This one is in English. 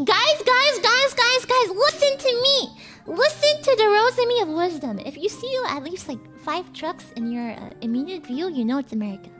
Okay, guys, listen to me. Listen to the Rosemi of Wisdom. If you see at least like 5 trucks in your immediate view, you know it's America.